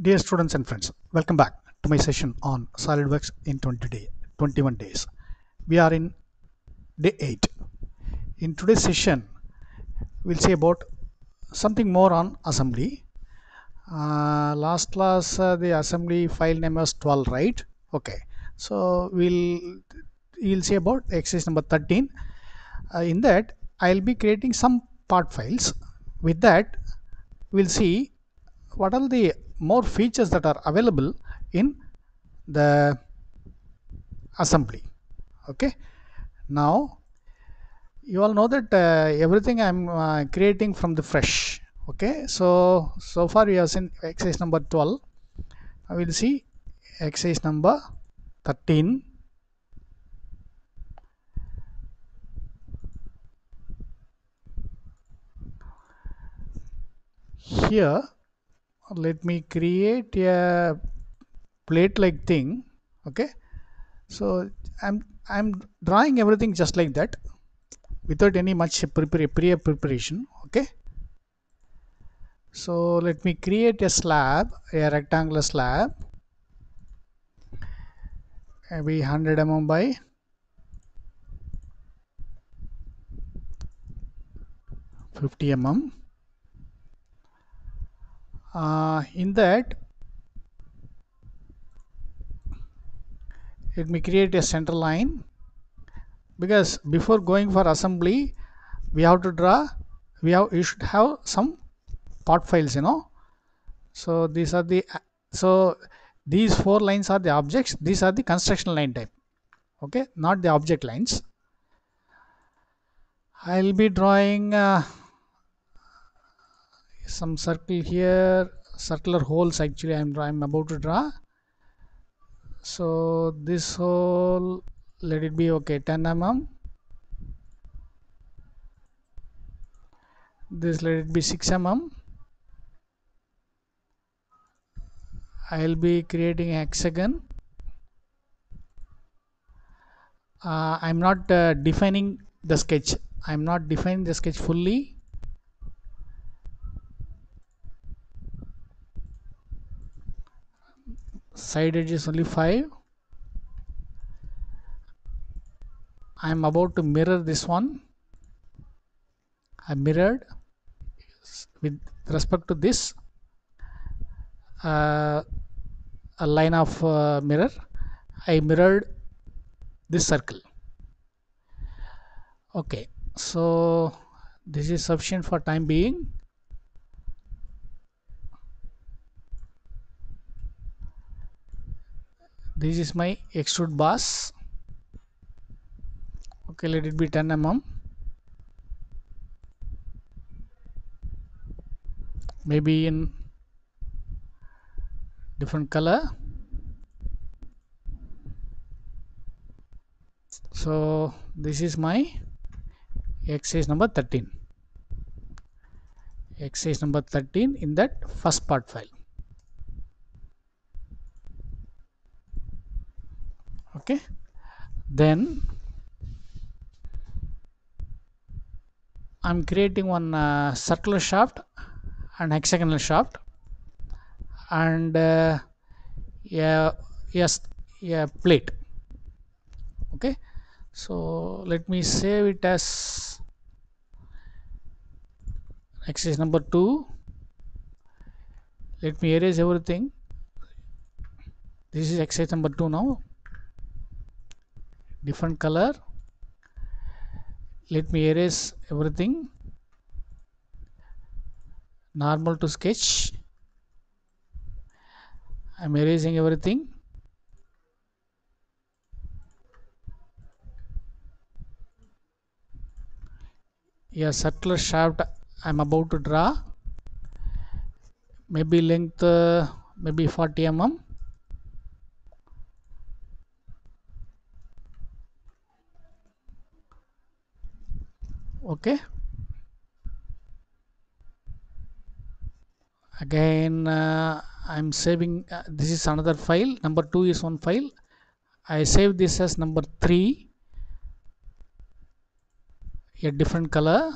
Dear students and friends, welcome back to my session on SolidWorks in 21 days. We are in day 8. In today's session, we'll say about something more on assembly. Last class, the assembly file name was 12, right? Okay. So you'll see about exercise number 13. In that, I'll be creating some part files. With that, we'll see what are the more features that are available in the assembly. Okay, now you all know that everything I'm creating from the fresh. Okay, so far we have seen exercise number 12. I will see exercise number 13. Here let me create a plate like thing. Okay, so I'm drawing everything just like that without any much preparation. Okay, so let me create a slab, a rectangular slab, maybe 100 mm by 50 mm. In that, let me create a center line, because before going for assembly we have to draw, you should have some part files, you know. So these are the, so these four lines are the objects, these are the construction line type. Okay, not the object lines. I'll be drawing some circle here, circular holes actually I'm about to draw. So this hole, let it be, okay, 10 mm. This let it be 6 mm. I'll be creating a hexagon. I'm not defining the sketch. I'm not defining the sketch fully. Side edge is only 5. I am about to mirror this one. I mirrored with respect to this a line of mirror. I mirrored this circle. Okay, so this is sufficient for time being. This is my extrude boss. Okay, let it be 10 mm, maybe in different color. So this is my exercise number 13. Exercise number 13 in that first part file. Okay, then I'm creating one circular shaft and hexagonal shaft and a plate. Okay, so let me save it as exercise number 2. Let me erase everything. This is exercise number 2 now. Different color. Let me erase everything. Normal to sketch. I'm erasing everything. Yeah, circular shaft I'm about to draw. Maybe length, maybe 40 mm. Okay, again I'm saving, this is another file. Number 2 is one file. I save this as number 3, a different color.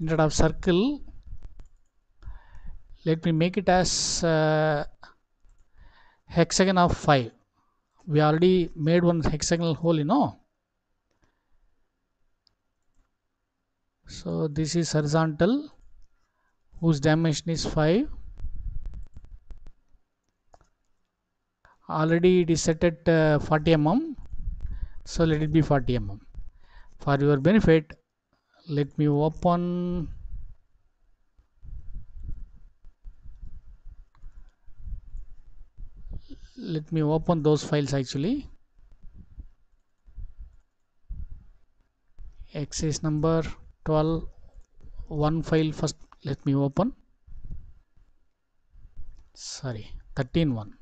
Instead of circle, Let me make it as hexagon of 5. We already made one hexagonal hole, you know. So this is horizontal, whose dimension is 5. Already it is set at 40 mm, so let it be 40 mm. For your benefit, let me open those files actually. Axis number 12, one file first, let me open, sorry, 13 one.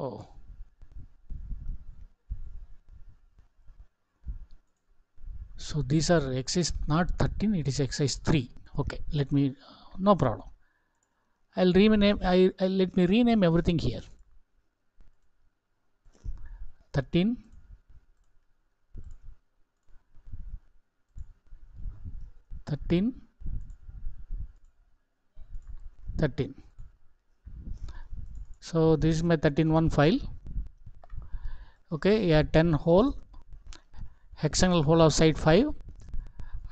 Oh, so these are axis not 13, it is axis 3. Okay, let me, no problem, I'll rename. Let me rename everything here. 13, 13, 13. So this is my 13.1 file. Okay, yeah, 10 hole, hexagonal hole of side 5,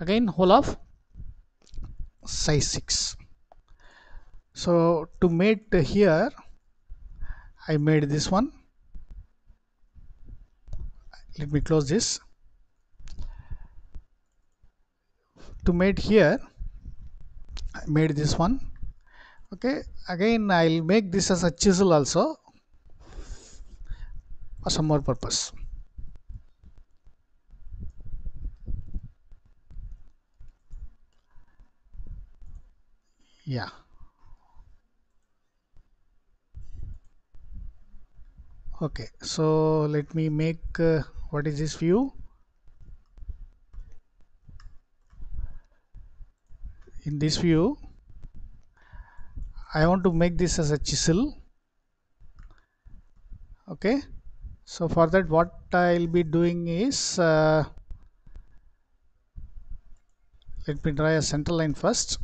again hole of size 6. So to mate here, I made this one. Let me close this. To mate here, I made this one. Okay, again I'll make this as a chisel also for some more purpose. Yeah, okay, so let me make what is this view? In this view I want to make this as a chisel. Okay, so for that what I'll be doing is let me draw a center line first.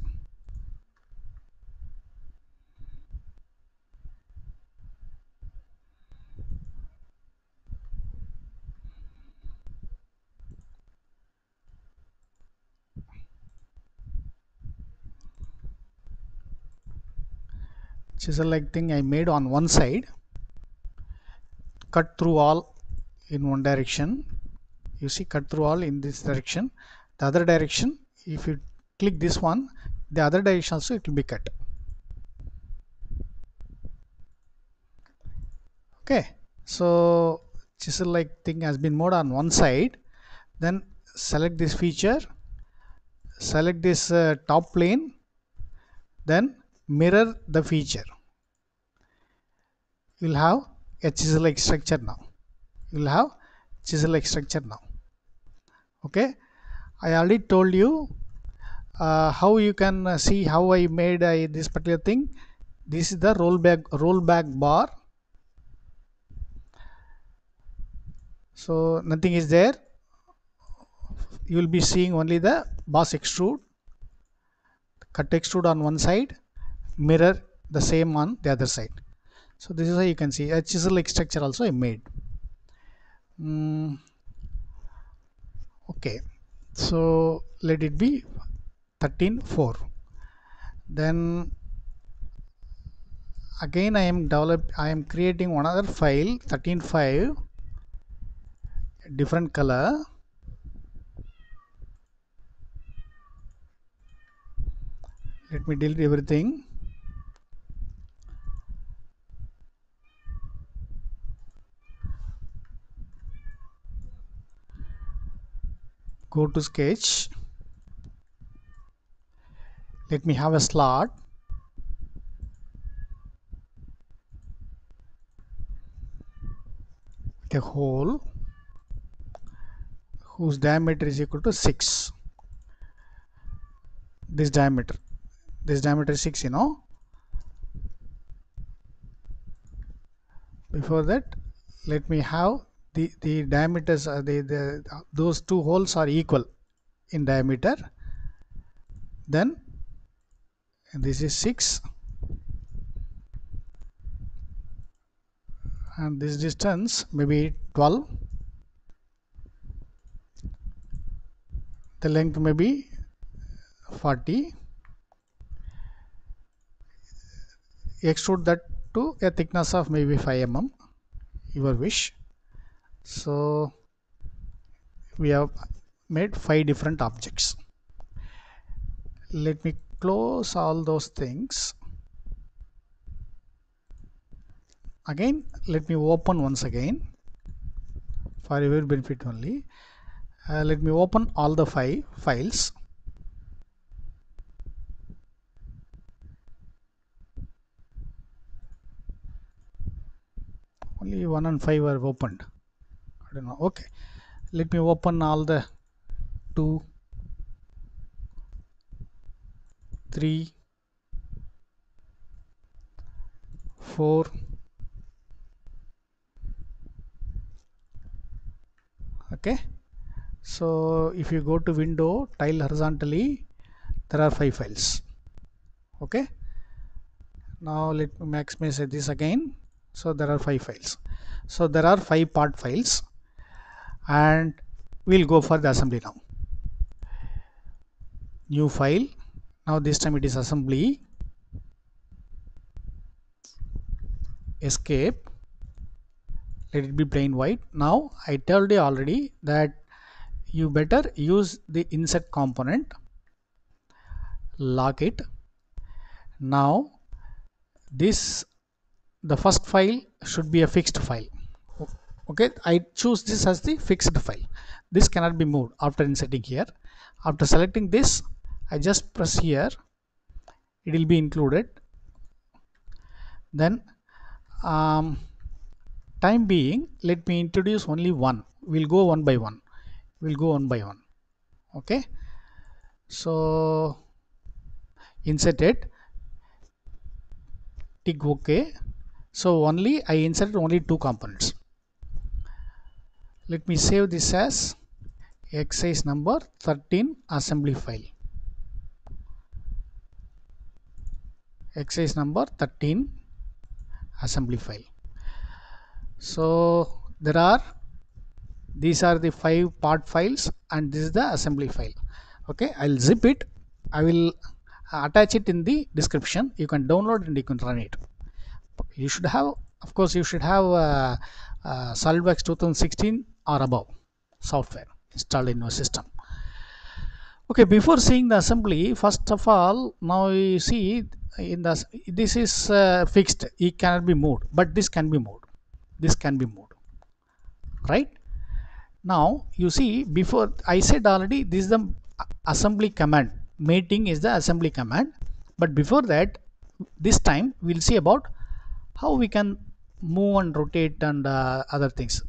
Chisel like thing I made on one side, cut through all in one direction. You see, cut through all in this direction. The other direction, if you click this one, the other direction also it will be cut. Okay, so chisel like thing has been made on one side. Then select this feature, select this top plane, then mirror the feature. You will have a chisel like structure now. Okay, I already told you how you can see how I made this particular thing. This is the rollback bar. So nothing is there. You will be seeing only the boss extrude, cut extrude on one side, mirror the same on the other side. So this is how you can see a chisel like structure also I made. Okay, so let it be 13.4. Then again I am creating another file, 13.5, different color. Let me delete everything. Go to sketch. Let me have a slot. The hole whose diameter is equal to 6. This diameter is 6, you know. Before that, let me have the diameters, those two holes are equal in diameter. Then this is 6 and this distance maybe 12. The length may be 40. Extrude that to a thickness of maybe 5 mm, your wish. So we have made 5 different objects. Let me close all those things. Again, let me open once again for your benefit only. Let me open all the 5 files. Only 1 and 5 are opened. I don't know. Okay. Let me open all the 2, 3, 4, 5. Okay, so if you go to window, tile horizontally, there are 5 files. Okay, now let me maximize this again. So there are 5 files. So there are 5 part files, and we'll go for the assembly now. New file. Now this time it is assembly. Escape. Let it be plain white. Now I told you already that you better use the insert component. Lock it. Now the first file should be a fixed file. Okay, I choose this as the fixed file. This cannot be moved after inserting here. After selecting this, I just press here. It will be included. Then time being, let me introduce only one. We'll go one by one. Okay. So insert it. Tick OK. So only I inserted only 2 components. Let me save this as exercise number 13 assembly file. Exercise number 13 assembly file. So these are the 5 part files, and this is the assembly file. Okay, I'll zip it. I will attach it in the description. You can download and you can run it. You should have, of course, you should have SolidWorks 2016 or above software installed in your system. Okay, before seeing the assembly, first of all, now you see in this is fixed. It cannot be moved, but this can be moved. This can be moved, right? Now you see, before I said already, this is the assembly command. Mating is the assembly command, but before that, this time we'll see about how we can move and rotate and other things.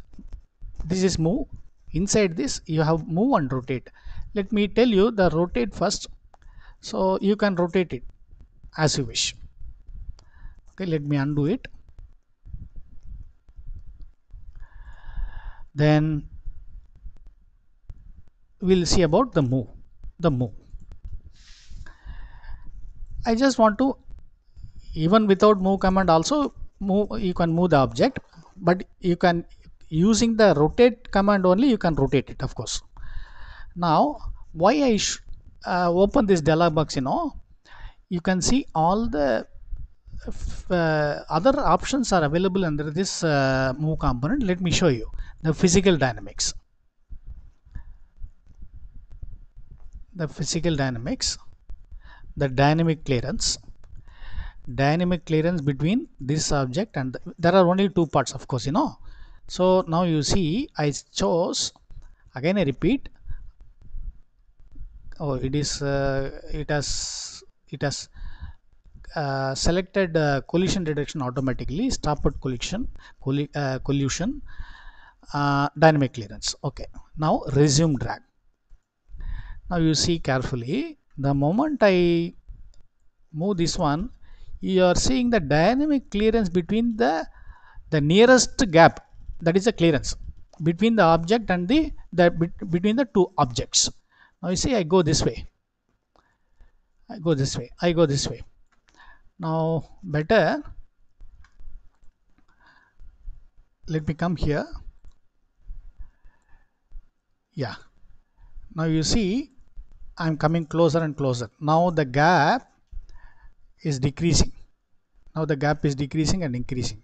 This is move. Inside this, you have move and rotate. Let me tell you the rotate first. So you can rotate it as you wish. Okay, let me undo it. Then we'll see about the move. I just want to, even without move command also, you can move the object, but you can, using the rotate command only, you can rotate it, of course. Now why I open this dialog box, you know, you can see all the other options are available under this move component. Let me show you the physical dynamics. The dynamic clearance. Dynamic clearance between this object and there are only 2 parts, of course, you know. So now you see, I chose, again I repeat. Oh, it is it has selected collision detection automatically, starboard collision, dynamic clearance. Okay, now resume drag. Now you see carefully, the moment I move this one, you are seeing the dynamic clearance between the nearest gap, that is the clearance between the object and between the 2 objects. Now you see I go this way, I go this way, I go this way. Now better, let me come here. Yeah, now you see I'm coming closer and closer. Now the gap is decreasing, now the gap is decreasing and increasing.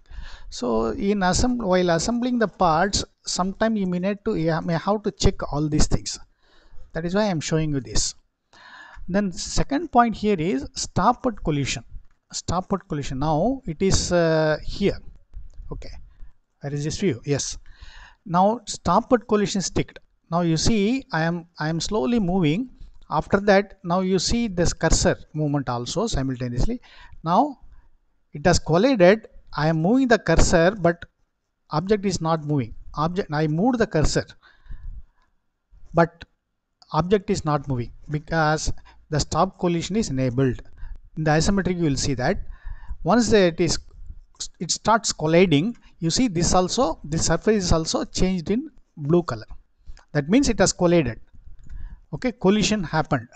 So in while assembling the parts, sometime you may have to check all these things. That is why I am showing you this. Then second point here is stop at collision. Stop at collision. Now it is here. Okay, where is this view? Yes. Now stop at collision is ticked. Now you see I am slowly moving. After that, now you see this cursor movement also simultaneously. Now it has collided. I am moving the cursor, but object is not moving. I moved the cursor, but object is not moving because the stop collision is enabled. In the isometric you will see that once it starts colliding, you see this also, this surface is also changed in blue color. That means it has collided. Okay, collision happened.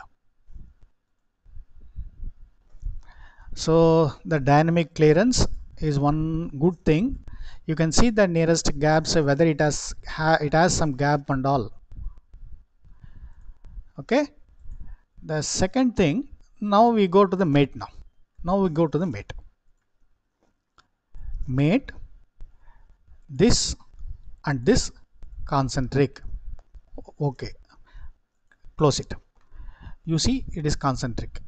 So the dynamic clearance is one good thing. You can see the nearest gaps, whether it has some gap and all. Okay, the second thing, now we go to the mate. Now we go to the mate. This and this concentric. Okay, close it. You see it is concentric,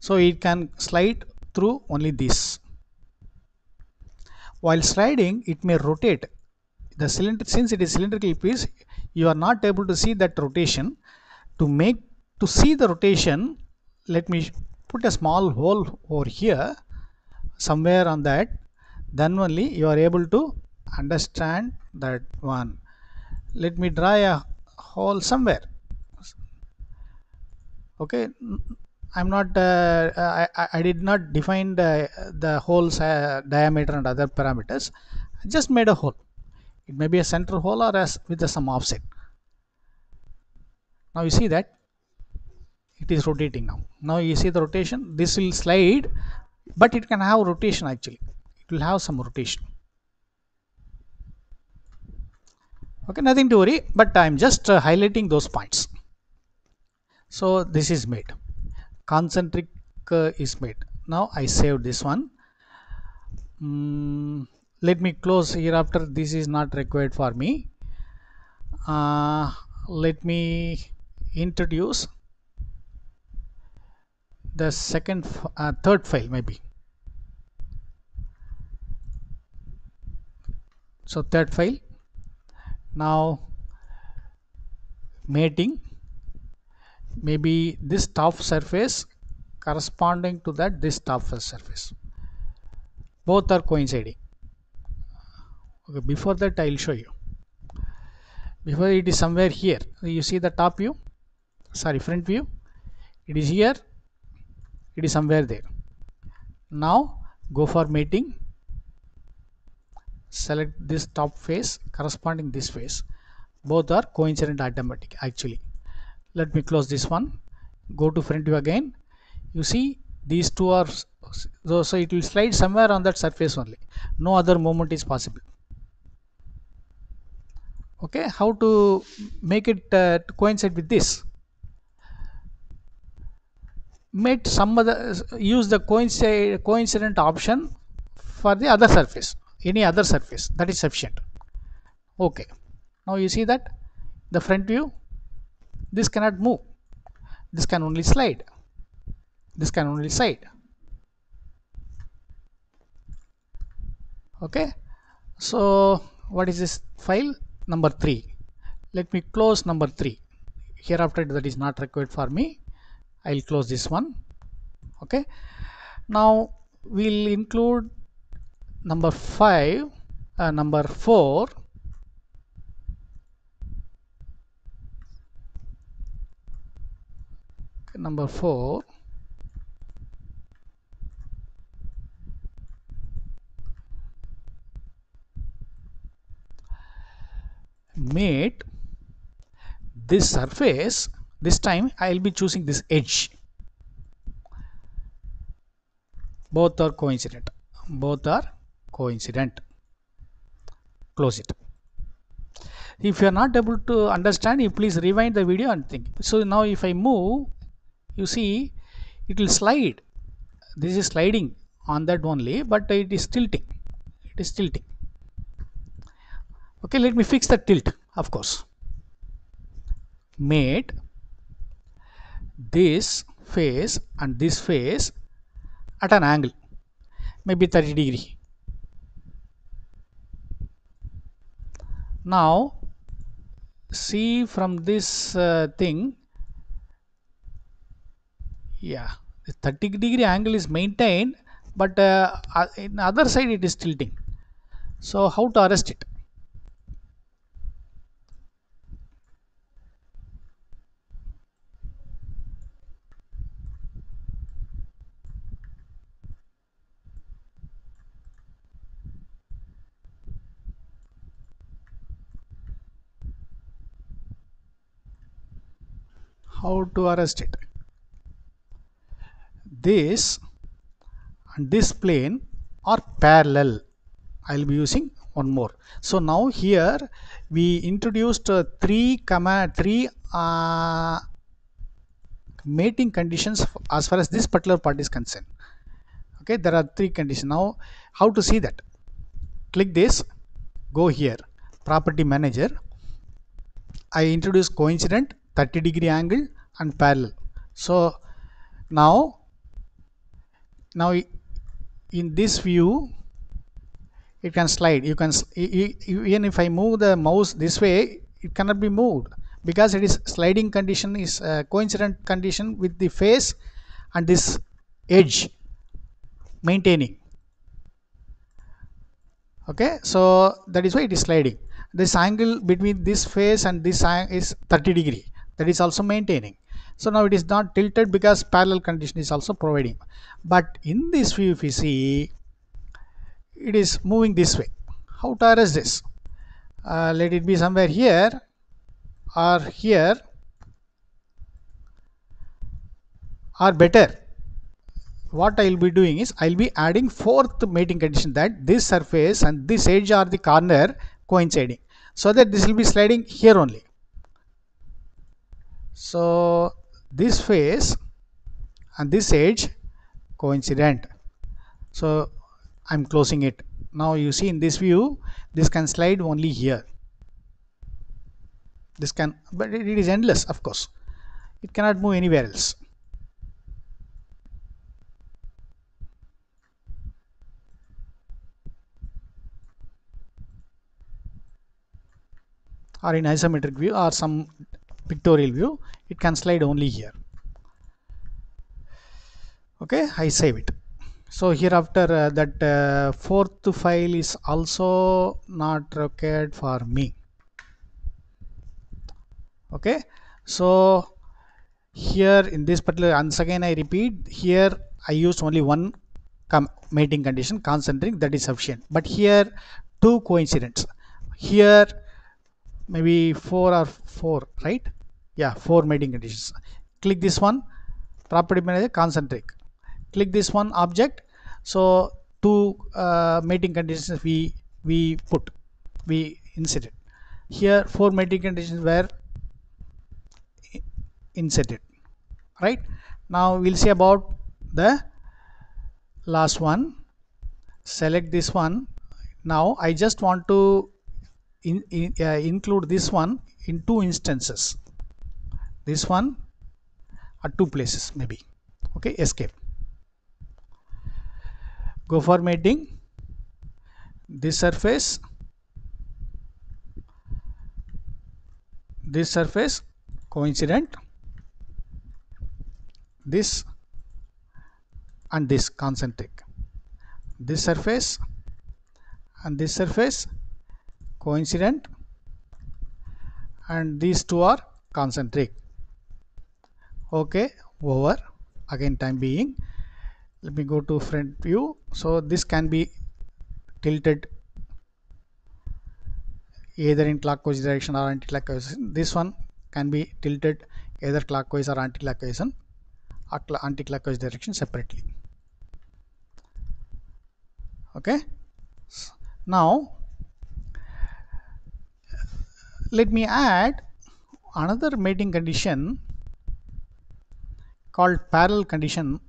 so it can slide through only this. While sliding, it may rotate. The cylinder, since it is cylindrical piece, you are not able to see that rotation. To see the rotation, let me put a small hole over here, somewhere on that. Then only you are able to understand that one. Let me draw a hole somewhere. Okay, I'm not. I did not define the hole's diameter and other parameters. I just made a hole. It may be a center hole or with some offset. Now you see that it is rotating now. Now you see the rotation. This will slide, but it can have rotation actually. It will have some rotation. Okay, nothing to worry. But I am just highlighting those points. So this is made. Concentric is made. Now I saved this one. Let me close hereafter. This is not required for me. Let me introduce the third file maybe. So third file. Now mating. Maybe this top surface corresponding to that this top surface. Both are coinciding. Okay, before that I will show you. Before it is somewhere here. You see the top view, sorry, front view. It is here. It is somewhere there. Now go for mating. Select this top face corresponding this face. Both are coincident automatic actually. Let me close this one. Go to front view again. You see these two are, so it will slide somewhere on that surface only. No other movement is possible. Okay, how to make it to coincide with this? Mate some other, use the coincident option for the other surface, any other surface, that is sufficient. Okay, now you see that the front view, this cannot move, this can only slide, this can only slide. Okay, so what is this file? Number 3. Let me close number 3. Hereafter that is not required for me. I will close this one. Okay, now we will include number 4. Number 4, mate this surface This time I will be choosing this edge. Both are coincident. Both are coincident. Close it. If you are not able to understand, you please rewind the video and think. So now if I move, you see it will slide. This is sliding on that only, but it is tilting. It is tilting. Okay, let me fix the tilt, of course. Made this face and this face at an angle, maybe 30 degrees. Now see from this thing, yeah, the 30 degree angle is maintained, but in the other side it is tilting. So how to arrest it? How to arrest it? This and this plane are parallel. I will be using one more. So now here we introduced three mating conditions as far as this particular part is concerned. Okay, there are three conditions. Now how to see that? Click this, go here, property manager. I introduce coincident, 30 degree angle and parallel. So now in this view it can slide. You can, even if I move the mouse this way, it cannot be moved because it is sliding condition is coincident condition with the face and this edge maintaining. Okay, so that is why it is sliding. This angle between this face and this is 30 degree. That is also maintaining. So now it is not tilted because parallel condition is also providing. But in this view, if you see, it is moving this way. How to arrest this? Let it be somewhere here or here, or better, what I will be doing is I will be adding fourth mating condition, that this surface and this edge or the corner coinciding, so that this will be sliding here only. So this face and this edge coincident. So I'm closing it. Now you see in this view, this can slide only here. This can, but it is endless, of course. It cannot move anywhere else. Or in isometric view or some pictorial view, it can slide only here. Okay, I save it. So here after that fourth file is also not required for me. Okay, so here in this particular, once again I repeat, here I used only one mating condition, concentric, that is sufficient. But here two coincidents, here maybe four, right? Yeah, four mating conditions. Click this one, property manager, concentric. Click this one, object. So two mating conditions we inserted. Here four mating conditions were inserted, right? Now we'll see about the last one. Select this one. Now I just want to include this one in two instances, this one at two places maybe. Okay, escape, go for mating, this surface coincident, this and this concentric, this surface and this surface coincident, and these two are concentric. Okay, over. Again, time being, let me go to front view. So this can be tilted either in clockwise direction or anti-clockwise. This one can be tilted either clockwise or anti-clockwise and anti-clockwise direction separately. Okay, now let me add another mating condition called parallel condition.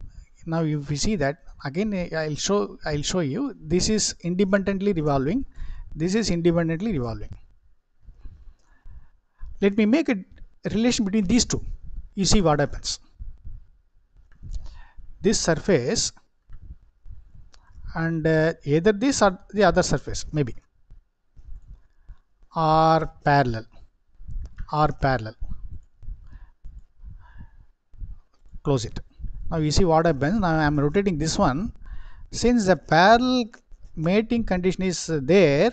Now if we see that again, I'll show you, this is independently revolving, this is independently revolving. Let me make a relation between these two. You see what happens. This surface and either this or the other surface maybe are parallel, close it. Now you see what happens. Now I am rotating this one. Since the parallel mating condition is there,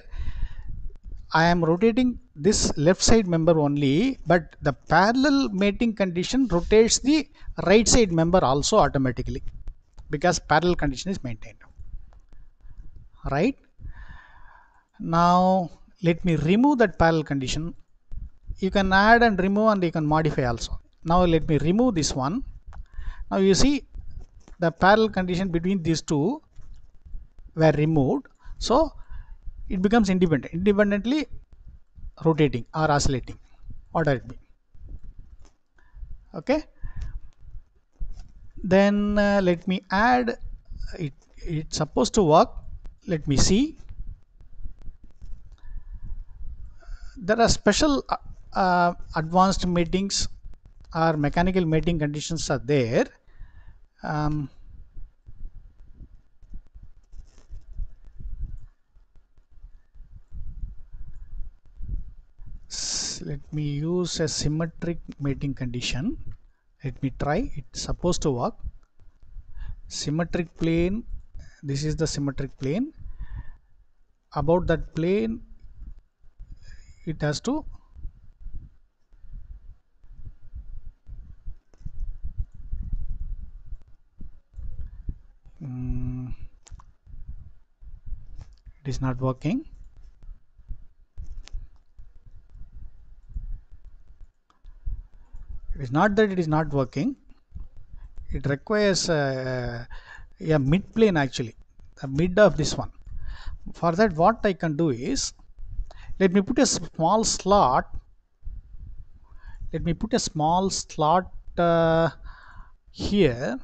I am rotating this left side member only, but the parallel mating condition rotates the right side member also automatically, because parallel condition is maintained. Right? Now let me remove that parallel condition. You can add and remove and you can modify also. Now let me remove this one. Now you see the parallel condition between these two were removed. So it becomes independent, independently rotating or oscillating, whatever it be. Okay, then let me add it. It's supposed to work. Let me see. There are special advanced matings or mechanical mating conditions are there. Let me use a symmetric mating condition. Let me try. It's supposed to work. Symmetric plane. This is the symmetric plane. About that plane, it has to it is not working. It's not that it is not working, it requires a mid plane, actually the mid of this one. For that what I can do is, let me put a small slot, here.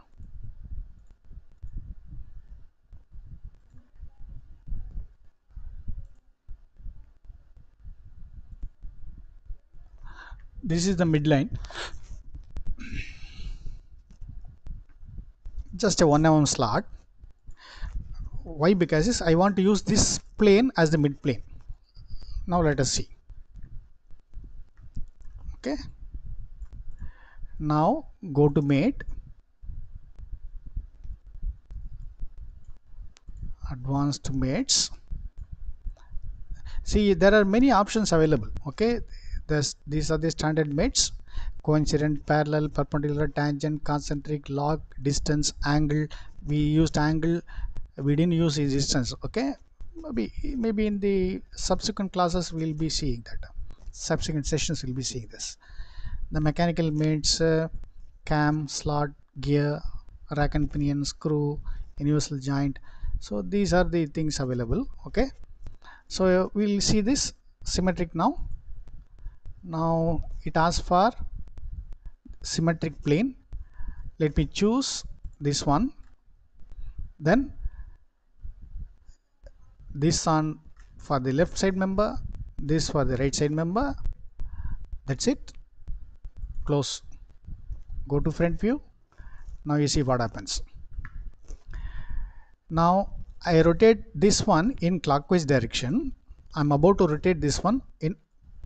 This is the midline. Just a 1 mm slot. Why? Because I want to use this plane as the mid plane. Now let us see. Okay, now go to mate, advanced mates. See, there are many options available. Okay, these are the standard mates: coincident, parallel, perpendicular, tangent, concentric, log, distance, angle. We used angle, we didn't use distance. Okay, maybe in the subsequent classes we'll be seeing that, subsequent sessions we'll be seeing this. The mechanical mates: cam, slot, gear, rack and pinion, screw, universal joint. So these are the things available. Okay, so we'll see this symmetric now. Now it asks for symmetric plane. Let me choose this one, then this one for the left side member, this for the right side member. That's it. Close. Go to front view. Now you see what happens. Now I rotate this one in clockwise direction. I'm about to rotate this one in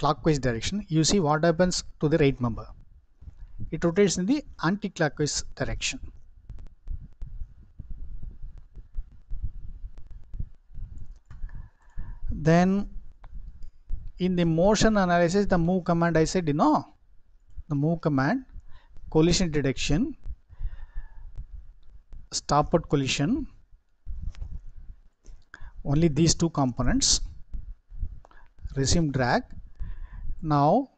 clockwise direction. You see what happens to the right member. It rotates in the anti-clockwise direction. Then in the motion analysis, the move command, I said, you know, the move command, collision detection, starboard collision, only these two components, resume drag. Now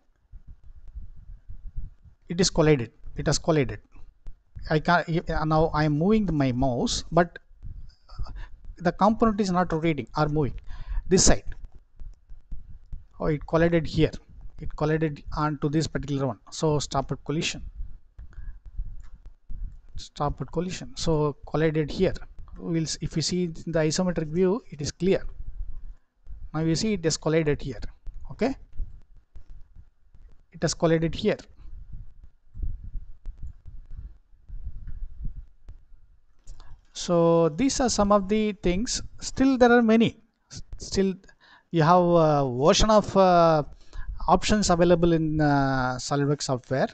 it is collided, it has collided. I can't, now I am moving my mouse, but the component is not rotating or moving this side. Oh, it collided here, it collided onto this particular one. So stop at collision, stop at collision. So collided here. We'll, if you see the isometric view, it is clear. Now you see it has collided here. Okay, it has collided here. So these are some of the things. Still there are many. Still you have a version of options available in SolidWorks software.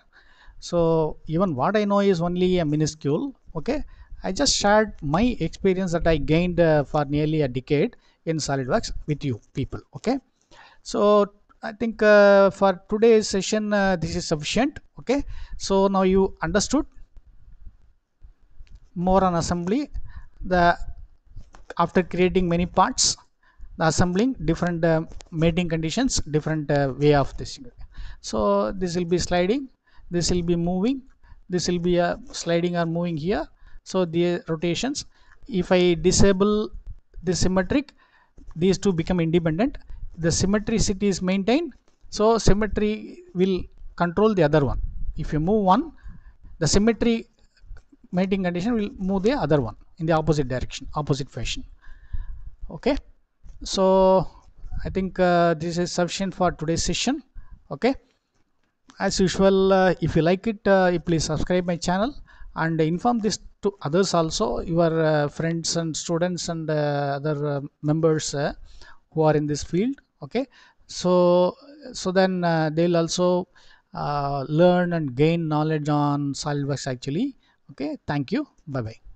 So even what I know is only a minuscule. Okay, I just shared my experience that I gained for nearly a decade in SolidWorks with you people. Okay, so I think for today's session this is sufficient. Okay, so now you understood more on assembly, the after creating many parts, the assembling, different mating conditions, different way of this. So this will be sliding, this will be moving, this will be sliding or moving here. So the rotations, if I disable the symmetric, these two become independent, the symmetricity is maintained, so symmetry will control the other one. If you move one, the symmetry mating condition will move the other one in the opposite direction, opposite fashion. Okay, so I think this is sufficient for today's session. Okay, as usual, if you like it, you please subscribe my channel and inform this to others also, your friends and students and other members who are in this field. Okay, so then they'll also learn and gain knowledge on SolidWorks actually. Okay, thank you. Bye bye.